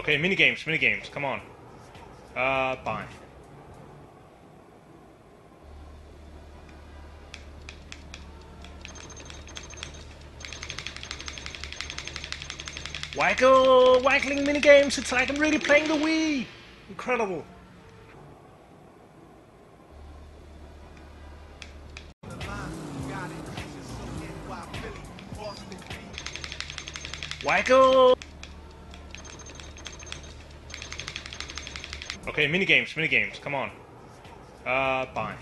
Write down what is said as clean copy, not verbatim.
Okay, minigames, come on. Fine. Waggle! Waggling minigames! It's like I'm really playing the Wii! Incredible! Waggle! Okay, minigames, come on. Fine.